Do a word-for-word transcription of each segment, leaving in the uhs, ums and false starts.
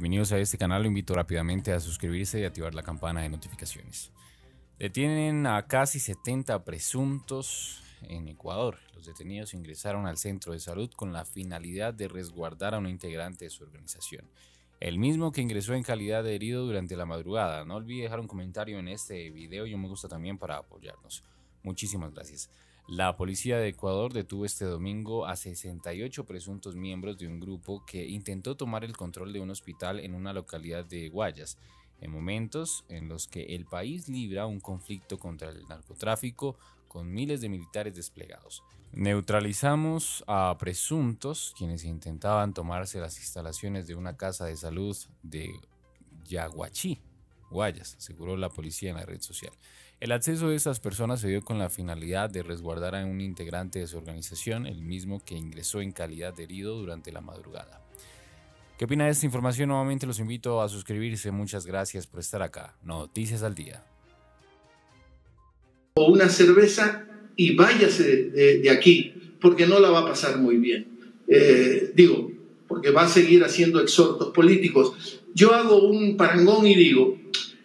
Bienvenidos a este canal, lo invito rápidamente a suscribirse y activar la campana de notificaciones. Detienen a casi setenta presuntos en Ecuador. Los detenidos ingresaron al centro de salud con la finalidad de resguardar a un integrante de su organización, el mismo que ingresó en calidad de herido durante la madrugada. No olvide dejar un comentario en este video y un me gusta también para apoyarnos. Muchísimas gracias. La policía de Ecuador detuvo este domingo a sesenta y ocho presuntos miembros de un grupo que intentó tomar el control de un hospital en una localidad de Guayas, en momentos en los que el país libra un conflicto contra el narcotráfico con miles de militares desplegados. Neutralizamos a presuntos quienes intentaban tomarse las instalaciones de una casa de salud de Yaguachí, Guayas, aseguró la policía en la red social. El acceso de estas personas se dio con la finalidad de resguardar a un integrante de su organización, el mismo que ingresó en calidad de herido durante la madrugada. ¿Qué opina de esta información? Nuevamente los invito a suscribirse. Muchas gracias por estar acá. Noticias al día. O una cerveza y váyase de, de aquí, porque no la va a pasar muy bien. Eh, digo, porque va a seguir haciendo exhortos políticos. Yo hago un parangón y digo,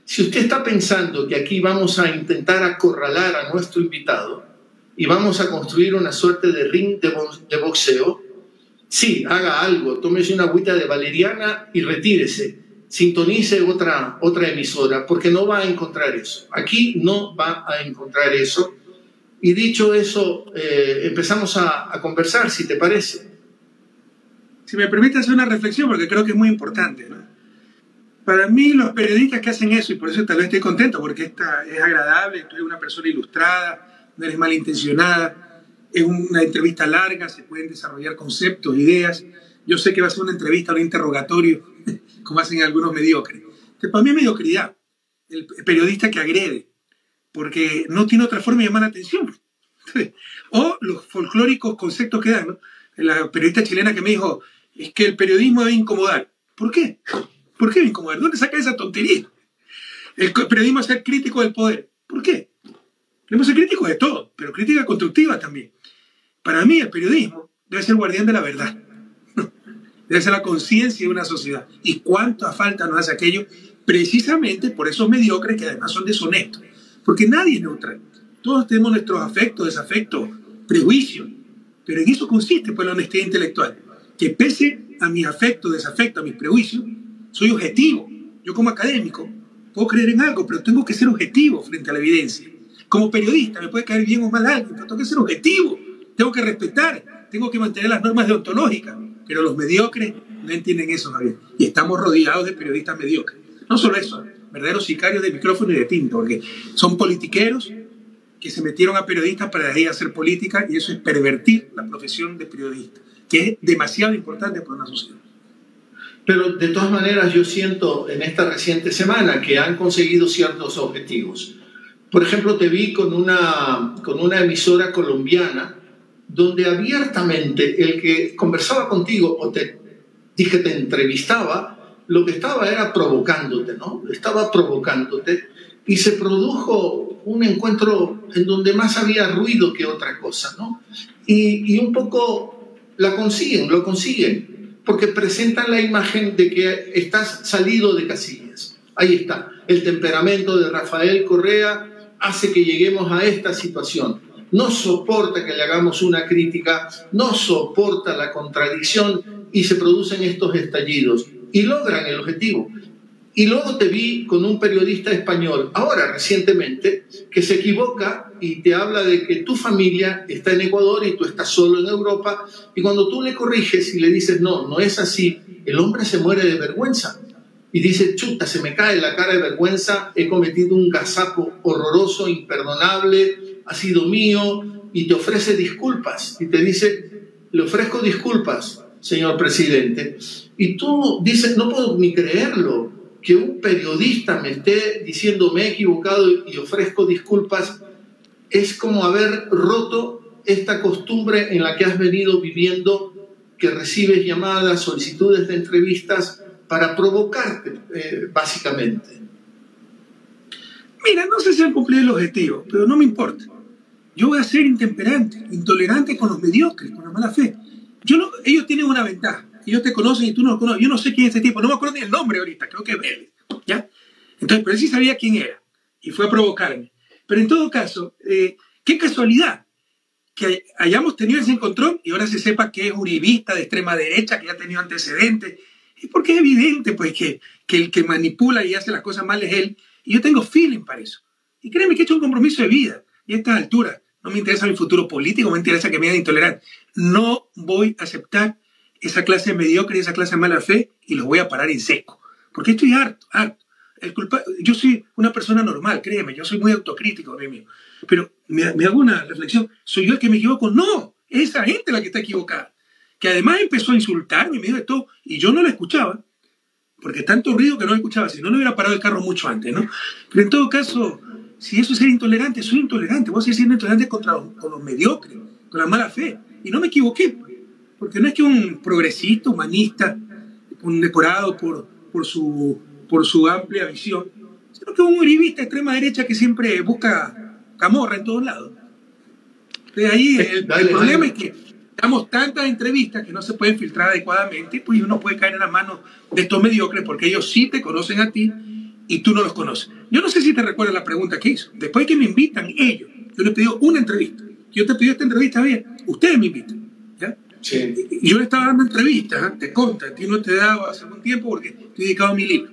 si usted está pensando que aquí vamos a intentar acorralar a nuestro invitado y vamos a construir una suerte de ring de, bo de boxeo, sí, haga algo, tómese una agüita de valeriana y retírese, sintonice otra, otra emisora, porque no va a encontrar eso. Aquí no va a encontrar eso. Y dicho eso, eh, empezamos a, a conversar, si te parece. Si me permite hacer una reflexión, porque creo que es muy importante, ¿no? Para mí, los periodistas que hacen eso, y por eso tal vez estoy contento, porque esta es agradable, tú eres una persona ilustrada, no eres malintencionada, es una entrevista larga, se pueden desarrollar conceptos, ideas. Yo sé que va a ser una entrevista, un interrogatorio, como hacen algunos mediocres. Entonces, para mí es mediocridad el periodista que agrede, porque no tiene otra forma de llamar la atención. Entonces, o los folclóricos conceptos que dan, ¿no? La periodista chilena que me dijo, es que el periodismo debe incomodar. ¿Por qué? ¿Por qué me incomoda? ¿Dónde saca esa tontería? El periodismo es ser crítico del poder. ¿Por qué? Debemos ser críticos de todo, pero crítica constructiva también. Para mí el periodismo debe ser guardián de la verdad. Debe ser la conciencia de una sociedad. ¿Y cuánta falta nos hace aquello? Precisamente por esos mediocres que además son deshonestos. Porque nadie es neutral. Todos tenemos nuestros afectos, desafectos, prejuicios. Pero en eso consiste pues, la honestidad intelectual. Que pese a mis afectos, desafectos, a mis prejuicios, soy objetivo. Yo como académico puedo creer en algo, pero tengo que ser objetivo frente a la evidencia. Como periodista me puede caer bien o mal alguien, pero tengo que ser objetivo. Tengo que respetar, tengo que mantener las normas deontológicas. Pero los mediocres no entienden eso, Javier. Y estamos rodeados de periodistas mediocres. No solo eso, verdaderos sicarios de micrófono y de tinta, porque son politiqueros que se metieron a periodistas para ir a hacer política y eso es pervertir la profesión de periodista, que es demasiado importante para una sociedad. Pero de todas maneras yo siento en esta reciente semana que han conseguido ciertos objetivos. Por ejemplo, te vi con una, con una emisora colombiana donde abiertamente el que conversaba contigo o te dije te entrevistaba, lo que estaba era provocándote, ¿no? Estaba provocándote y se produjo un encuentro en donde más había ruido que otra cosa, ¿no? Y, y un poco la consiguen, lo consiguen. Porque presentan la imagen de que estás salido de casillas. Ahí está. El temperamento de Rafael Correa hace que lleguemos a esta situación. No soporta que le hagamos una crítica, no soporta la contradicción y se producen estos estallidos. Y logran el objetivo. Y luego te vi con un periodista español, ahora recientemente, que se equivoca y te habla de que tu familia está en Ecuador y tú estás solo en Europa. Y cuando tú le corriges y le dices, no, no es así, el hombre se muere de vergüenza. Y dice, chuta, se me cae la cara de vergüenza, he cometido un gazapo horroroso, imperdonable, ha sido mío. Y te ofrece disculpas. Y te dice, le ofrezco disculpas, señor presidente. Y tú dices, no puedo ni creerlo. Que un periodista me esté diciendo me he equivocado y ofrezco disculpas, es como haber roto esta costumbre en la que has venido viviendo, que recibes llamadas, solicitudes de entrevistas para provocarte, eh, básicamente. Mira, no sé si han cumplido el objetivo, pero no me importa. Yo voy a ser intemperante, intolerante con los mediocres, con la mala fe. Yo no, ellos tienen una ventaja, ellos te conocen y tú no los conoces. Yo no sé quién es ese tipo, no me acuerdo ni el nombre ahorita, creo que es Bélez, ¿ya? Entonces, pero sí sabía quién era y fue a provocarme. Pero en todo caso, eh, qué casualidad que hayamos tenido ese encontrón y ahora se sepa que es uribista de extrema derecha, que ya ha tenido antecedentes. Y porque es evidente pues, que, que el que manipula y hace las cosas mal es él. Y yo tengo feeling para eso. Y créeme que he hecho un compromiso de vida. Y a estas alturas no me interesa mi futuro político, me interesa que me hagan intolerante. No voy a aceptar esa clase mediocre y esa clase de mala fe y los voy a parar en seco. Porque estoy harto, harto. El culpa... Yo soy una persona normal, créeme, yo soy muy autocrítico de mí mismo. Pero me, me hago una reflexión, ¿soy yo el que me equivoco? No, es esa gente la que está equivocada. Que además empezó a insultarme y me dijo de todo, y yo no la escuchaba, porque tanto ruido que no la escuchaba, si no, no hubiera parado el carro mucho antes, ¿no? Pero en todo caso, si eso es ser intolerante, soy intolerante, voy a seguir siendo intolerante contra los, con los mediocres, con la mala fe. Y no me equivoqué, porque no es que un progresista, humanista, condecorado por, por, su, por su amplia visión, sino que un uribista extrema derecha que siempre busca camorra en todos lados. De ahí el, dale, el problema dale. es que damos tantas entrevistas que no se pueden filtrar adecuadamente, pues uno puede caer en las manos de estos mediocres porque ellos sí te conocen a ti y tú no los conoces. Yo no sé si te recuerdas la pregunta que hizo. Después que me invitan ellos, yo les pedí una entrevista. Yo te pedí esta entrevista, bien, ustedes me invitan. ¿Ya? Sí. Y yo le estaba dando entrevistas, ¿eh? Te consta, a ti no te daba hace algún tiempo porque estoy dedicado a mi libro.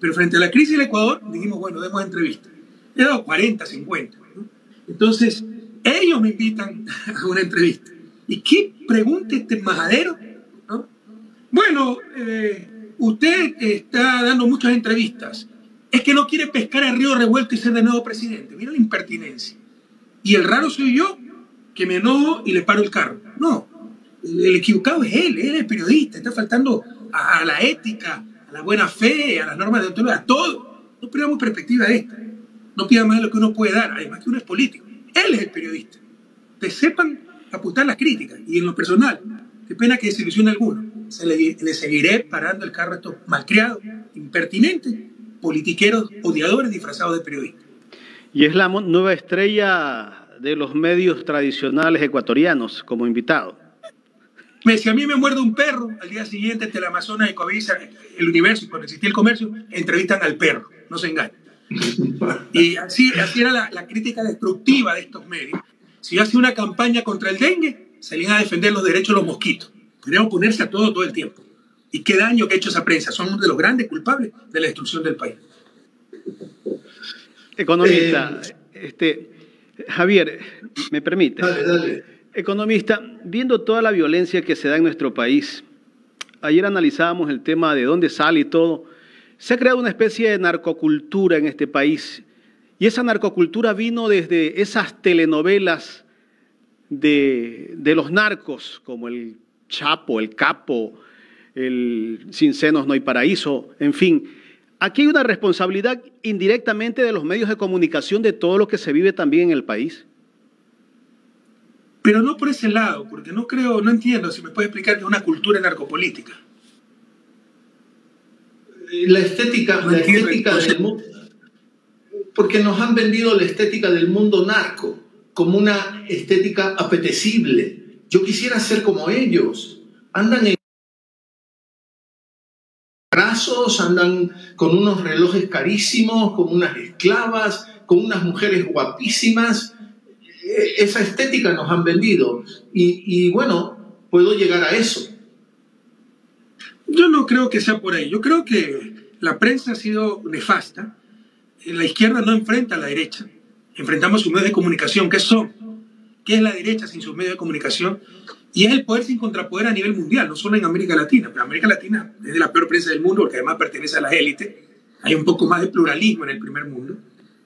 Pero frente a la crisis del Ecuador, dijimos, bueno, demos entrevistas. He dado cuarenta, cincuenta. ¿No? Entonces, ellos me invitan a una entrevista. ¿Y qué pregunta este majadero? ¿No? Bueno, eh, usted está dando muchas entrevistas. Es que no quiere pescar a río revuelto y ser de nuevo presidente. Mira la impertinencia. Y el raro soy yo, que me enojo y le paro el carro. No, el equivocado es él, él es el periodista. Está faltando a, a la ética, a la buena fe, a las normas de autoridad, a todo. No pidamos perspectiva de esta. No pida más de lo que uno puede dar, además que uno es político. Él es el periodista. Te sepan apuntar las críticas. Y en lo personal, qué pena que desilusione a alguno. Se le, le seguiré parando el carro a estos malcriados, impertinentes, politiqueros, odiadores disfrazados de periodistas. Y es la nueva estrella de los medios tradicionales ecuatorianos como invitado. Me decía, a mí me muerde un perro, al día siguiente entre la Amazonas y Coavisa, el universo, cuando existía el comercio, entrevistan al perro, no se engañen. Y así, así era la, la crítica destructiva de estos medios. Si yo hacía una campaña contra el dengue, salían a defender los derechos de los mosquitos. Querían oponerse a todo todo el tiempo. ¿Y qué daño que ha hecho esa prensa? Son uno de los grandes culpables de la destrucción del país. Economista, eh, este, Javier, ¿me permite? Dale, dale. Economista, viendo toda la violencia que se da en nuestro país, ayer analizábamos el tema de dónde sale y todo. Se ha creado una especie de narcocultura en este país. Y esa narcocultura vino desde esas telenovelas de, de los narcos, como el Chapo, el Capo, el Sin Senos No Hay Paraíso, en fin. Aquí hay una responsabilidad indirectamente de los medios de comunicación de todo lo que se vive también en el país. Pero no por ese lado, porque no creo, no entiendo si me puede explicar que es una cultura narcopolítica. La estética, no la estética del mundo. Porque nos han vendido la estética del mundo narco como una estética apetecible. Yo quisiera ser como ellos. Andan en brazos, andan con unos relojes carísimos, con unas esclavas, con unas mujeres guapísimas. Esa estética nos han vendido. Y, y bueno, puedo llegar a eso. Yo no creo que sea por ahí. Yo creo que la prensa ha sido nefasta. La izquierda no enfrenta a la derecha. Enfrentamos sus medios de comunicación. ¿Qué son? ¿Qué es la derecha sin sus medios de comunicación? Y es el poder sin contrapoder a nivel mundial, no solo en América Latina. Pero América Latina es de la peor prensa del mundo porque además pertenece a las élites. Hay un poco más de pluralismo en el primer mundo,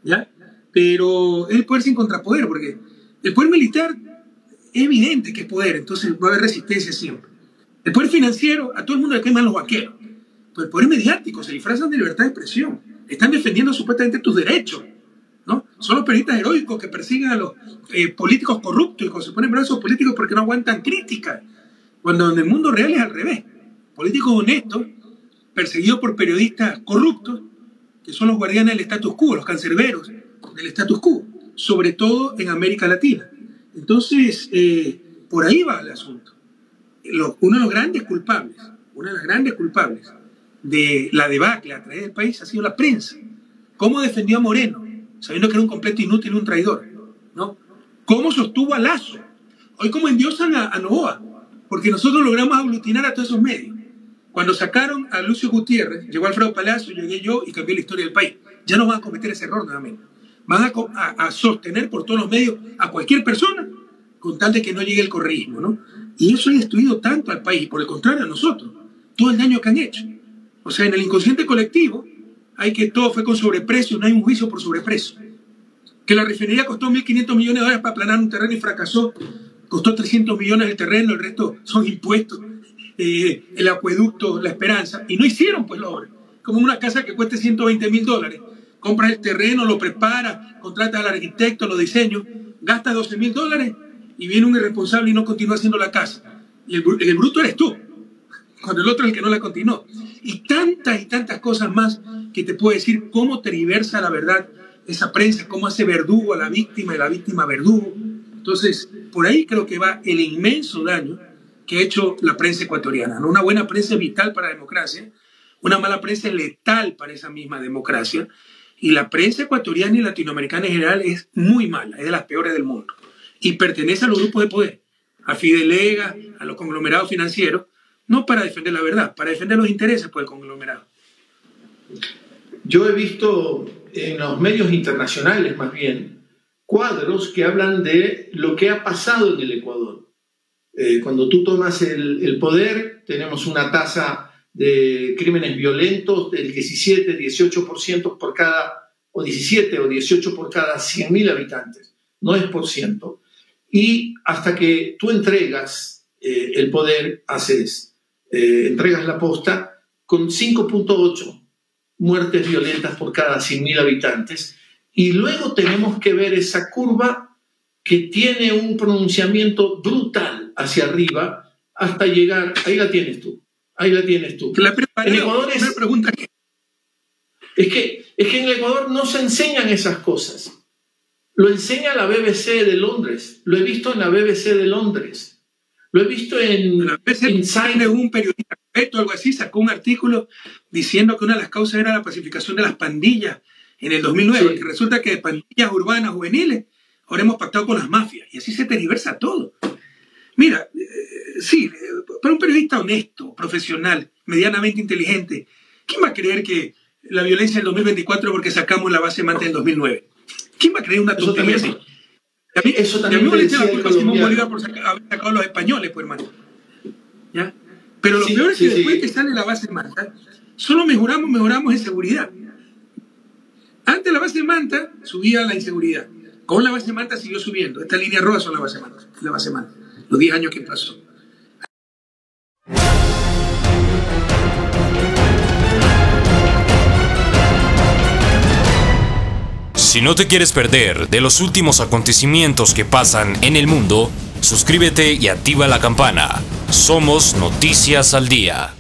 ¿ya? Pero es el poder sin contrapoder porque el poder militar es evidente que es poder, entonces va a haber resistencia siempre. El poder financiero, a todo el mundo le queman los vaqueros. Pero el poder mediático se disfrazan de libertad de expresión. Están defendiendo supuestamente tus derechos, ¿no? Son los periodistas heroicos que persiguen a los eh, políticos corruptos y que se ponen brazos políticos porque no aguantan críticas. Cuando en el mundo real es al revés. Políticos honestos, perseguidos por periodistas corruptos, que son los guardianes del status quo, los cancerberos del status quo, sobre todo en América Latina. Entonces, eh, por ahí va el asunto. Los, uno de los grandes culpables una de las grandes culpables de la debacle a través del país ha sido la prensa. ¿Cómo defendió a Moreno, sabiendo que era un completo inútil, un traidor? ¿No? ¿Cómo sostuvo a Lazo? Hoy como endiosan a, a Novoa, porque nosotros logramos aglutinar a todos esos medios. Cuando sacaron a Lucio Gutiérrez, llegó Alfredo Palacio, llegué yo y cambió la historia del país. Ya no van a cometer ese error nuevamente. Van a, a, a sostener por todos los medios a cualquier persona con tal de que no llegue el correísmo, ¿no? Y eso ha destruido tanto al país, y por el contrario a nosotros, todo el daño que han hecho. O sea, en el inconsciente colectivo hay que todo fue con sobreprecio, no hay un juicio por sobreprecio. Que la refinería costó mil quinientos millones de dólares para aplanar un terreno y fracasó, costó trescientos millones el terreno, el resto son impuestos, eh, el acueducto, la esperanza, y no hicieron pues la obra. Como una casa que cueste ciento veinte mil dólares, compras el terreno, lo preparas, contratas al arquitecto, lo diseñas, gastas doce mil dólares y viene un irresponsable y no continúa haciendo la casa. Y el, el bruto eres tú, cuando el otro es el que no la continuó. Y tantas y tantas cosas más que te puedo decir cómo tergiversa la verdad esa prensa, cómo hace verdugo a la víctima y la víctima verdugo. Entonces, por ahí creo que va el inmenso daño que ha hecho la prensa ecuatoriana, ¿no? Una buena prensa es vital para la democracia, una mala prensa es letal para esa misma democracia, y la prensa ecuatoriana y latinoamericana en general es muy mala, es de las peores del mundo, y pertenece a los grupos de poder, a Fidelega, a los conglomerados financieros, no para defender la verdad, para defender los intereses por el conglomerado. Yo he visto en los medios internacionales, más bien, cuadros que hablan de lo que ha pasado en el Ecuador. Eh, cuando tú tomas el, el poder, tenemos una tasa de crímenes violentos del diecisiete, dieciocho por ciento por cada, o diecisiete o dieciocho por cada cien mil habitantes, no es por ciento. Y hasta que tú entregas eh, el poder, haces, eh, entregas la posta con cinco punto ocho. Muertes violentas por cada cien mil habitantes, y luego tenemos que ver esa curva que tiene un pronunciamiento brutal hacia arriba hasta llegar, ahí la tienes tú, ahí la tienes tú. La preparé, en Ecuador es, pregunta que... Es, que, es que en el Ecuador no se enseñan esas cosas, lo enseña la B B C de Londres, lo he visto en la B B C de Londres, lo he visto en... La B B C en un periodista o algo así, sacó un artículo diciendo que una de las causas era la pacificación de las pandillas en el dos mil nueve, sí. Que resulta que de pandillas urbanas juveniles ahora hemos pactado con las mafias, y así se tergiversa todo. Mira, eh, sí, para un periodista honesto, profesional, medianamente inteligente, ¿quién va a creer que la violencia del dos mil veinticuatro porque sacamos la base Manta del dos mil nueve? ¿Quién va a creer una tontería así? A mí, eso también, y a mí me le echa la culpa a Simón Bolívar por sacar, haber sacado a los españoles, pues, hermano. ¿Ya? Pero lo sí, peor es que sí, después sí. que sale la base de Manta, solo mejoramos, mejoramos en seguridad. Antes la base de Manta subía la inseguridad. Con la base de Manta siguió subiendo. Esta línea roja son la base de Manta, la base de Manta, los diez años que pasó. Si no te quieres perder de los últimos acontecimientos que pasan en el mundo, suscríbete y activa la campana. Somos Noticias al Día.